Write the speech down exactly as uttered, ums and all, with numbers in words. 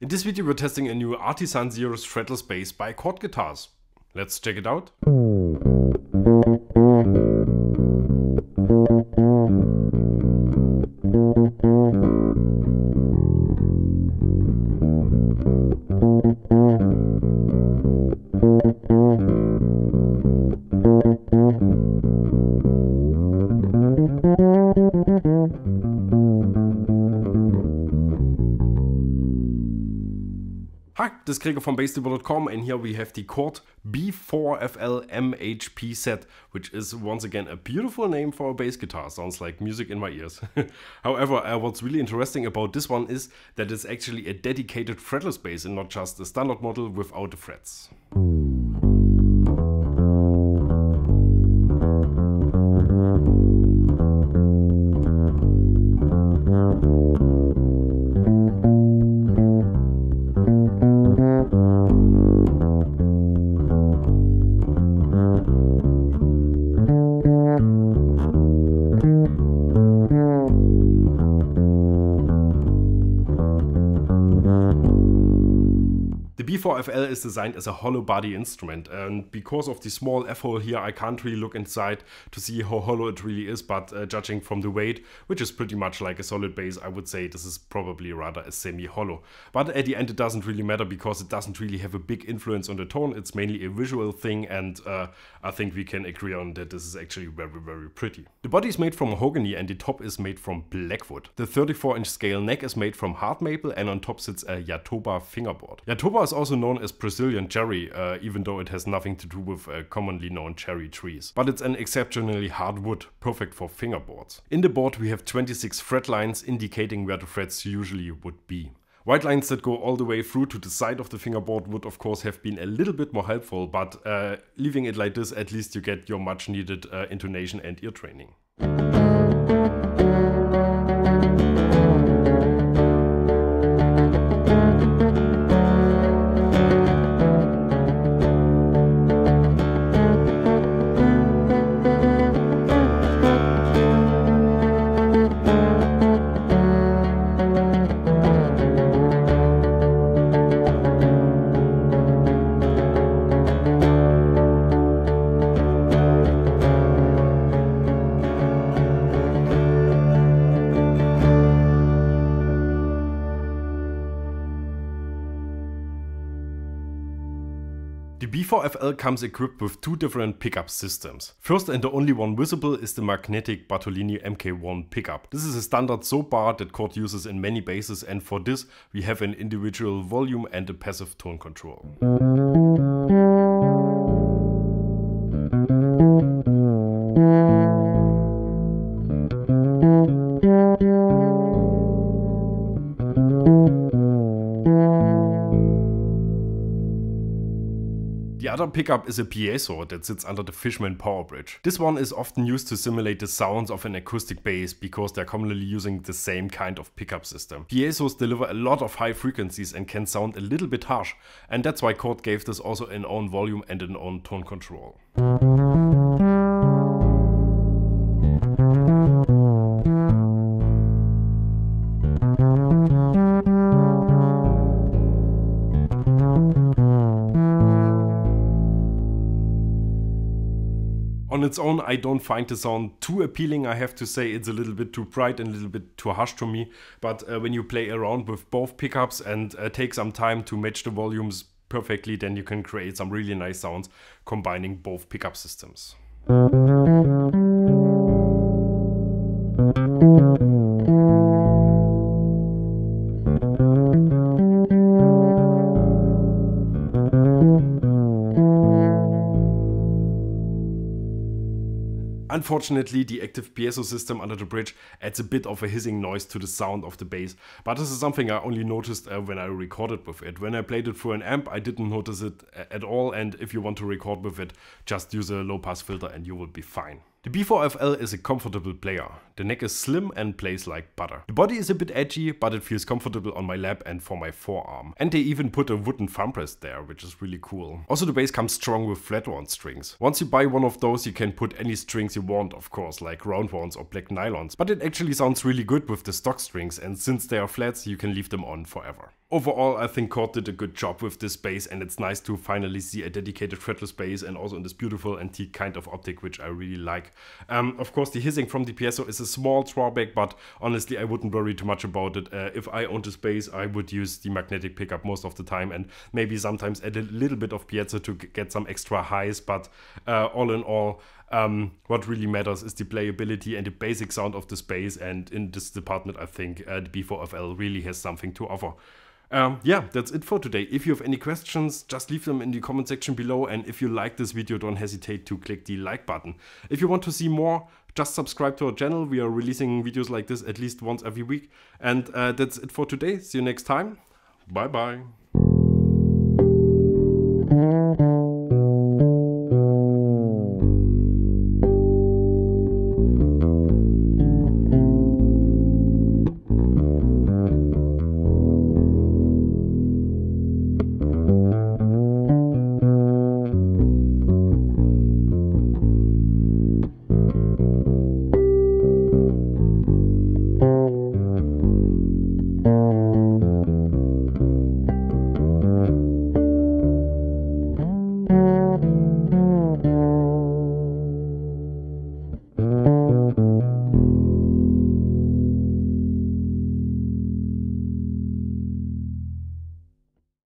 In this video we're testing a new Artisan Zero's fretless bass by Cort Guitars. Let's check it out. Hi, this is Gregor from BassTheWorld dot com, and here we have the Cort B four F L M H P Z, which is once again a beautiful name for a bass guitar. Sounds like music in my ears. However, uh, what's really interesting about this one is that it's actually a dedicated fretless bass and not just a standard model without the frets. B four F L is designed as a hollow body instrument, and because of the small F-hole here I can't really look inside to see how hollow it really is, but uh, judging from the weight, which is pretty much like a solid bass, I would say this is probably rather a semi-hollow. But at the end it doesn't really matter because it doesn't really have a big influence on the tone. It's mainly a visual thing, and uh, I think we can agree on that this is actually very very pretty. The body is made from mahogany and the top is made from blackwood. The thirty-four inch scale neck is made from hard maple, and on top sits a Yatoba fingerboard. Yatoba is also known as Brazilian cherry, uh, even though it has nothing to do with uh, commonly known cherry trees. But it's an exceptionally hard wood, perfect for fingerboards. In the board we have twenty-six fret lines indicating where the frets usually would be. White lines that go all the way through to the side of the fingerboard would of course have been a little bit more helpful, but uh, leaving it like this, at least you get your much needed uh, intonation and ear training. The B four F L comes equipped with two different pickup systems. First and the only one visible is the magnetic Bartolini M K one pickup. This is a standard soap bar that Cort uses in many basses, and for this we have an individual volume and a passive tone control. The other pickup is a piezo that sits under the Fishman power bridge. This one is often used to simulate the sounds of an acoustic bass because they're commonly using the same kind of pickup system. Piezos deliver a lot of high frequencies and can sound a little bit harsh, and that's why Cort gave this also an own volume and an own tone control. On its own, I don't find the sound too appealing. I have to say it's a little bit too bright and a little bit too harsh to me, but uh, when you play around with both pickups and uh, take some time to match the volumes perfectly, then you can create some really nice sounds combining both pickup systems. Unfortunately, the active piezo system under the bridge adds a bit of a hissing noise to the sound of the bass, but this is something I only noticed uh, when I recorded with it. When I played it through an amp, I didn't notice it at all, and if you want to record with it, just use a low-pass filter and you will be fine. The B four F L is a comfortable player. The neck is slim and plays like butter. The body is a bit edgy, but it feels comfortable on my lap and for my forearm. And they even put a wooden thumb rest there, which is really cool. Also, the bass comes strong with flat wound strings. Once you buy one of those, you can put any strings you want, of course, like round ones or black nylons. But it actually sounds really good with the stock strings, and since they are flats, you can leave them on forever. Overall, I think Cort did a good job with this bass, and it's nice to finally see a dedicated fretless bass and also in this beautiful antique kind of optic, which I really like. Um, of course, the hissing from the piezo is a small drawback, but honestly, I wouldn't worry too much about it. Uh, if I owned this bass, I would use the magnetic pickup most of the time and maybe sometimes add a little bit of piezo to get some extra highs, but uh, all in all, Um, what really matters is the playability and the basic sound of the bass, and in this department I think uh, the B four F L really has something to offer. Um, yeah, that's it for today. If you have any questions, just leave them in the comment section below, and if you like this video, don't hesitate to click the like button. If you want to see more, just subscribe to our channel. We are releasing videos like this at least once every week, and uh, that's it for today. See you next time. Bye bye.